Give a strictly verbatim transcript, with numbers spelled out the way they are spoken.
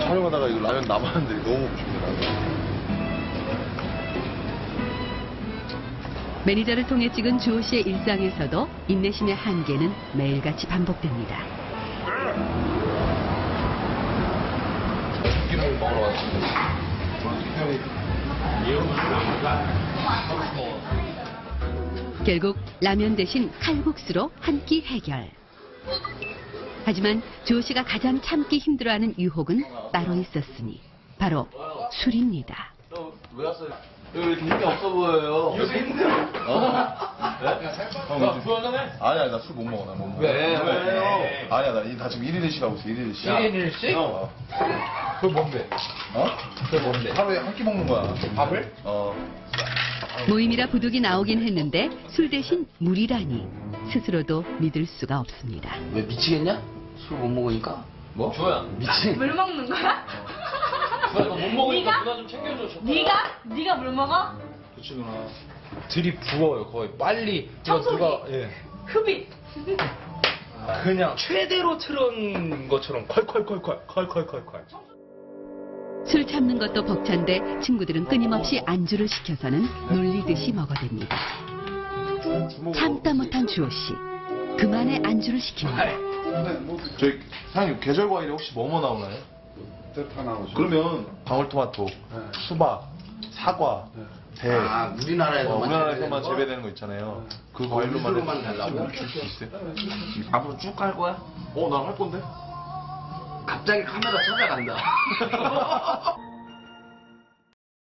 촬영하다가 이거 라면 남았는데 너무 먹고 싶더라고요. 매니저를 통해 찍은 주호 씨의 일상에서도 인내심의 한계는 매일같이 반복됩니다. 고기를 먹으러 왔습니다. 결국 라면 대신 칼국수로 한 끼 해결. 하지만 주호 씨가 가장 참기 힘들어하는 유혹은 따로 있었으니 바로 술입니다. 너 왜 왔어요? 왜 이렇게 힘이 없어 보여요? 요새 힘들어. 형 술 한 잔 해? 아니야, 나 술 못 먹어. 나 못 먹어. 왜? 왜? 아니야, 나, 나 지금 일일 일식 하고 있어. 일일 일식. 일일 일식? 어. 그걸 뭔데? 어? 그걸 뭔데? 하루에 한 끼 먹는 거야. 밥을? 어. 모임이라 부득이 나오긴 했는데 술 대신 물이라니 스스로도 믿을 수가 없습니다. 왜 미치겠냐? 술 못 먹으니까? 뭐? 주호야 미치. 물 먹는 거야? 못 먹으니까 누나 좀 챙겨줘. 좋다. 네가? 네가 물 먹어? 그렇지 누나. 들이 부어요 거의. 빨리. 청소기. 예. 흡입. 그냥 최대로 틀은 것처럼 컬컬컬컬 컬컬컬컬. 술 참는 것도 벅찬데 친구들은 끊임없이 안주를 시켜서는 놀리듯이 먹어댑니다. 참다 못한 주호 씨. 그만의 안주를 시킵니다. 저희 사장님 계절 과일에 혹시 뭐뭐 나오나요? 다 나오죠. 그러면 방울토마토, 네. 수박, 사과, 네. 대. 아, 우리나라에서만, 어, 우리나라에서만 재배되는 거 있잖아요. 네. 그 과일로만 해서 달라고 줄 수 있어요? 네. 앞으로 쭉 갈 거야? 어, 나 할 건데? 갑자기 카메라 찾아간다.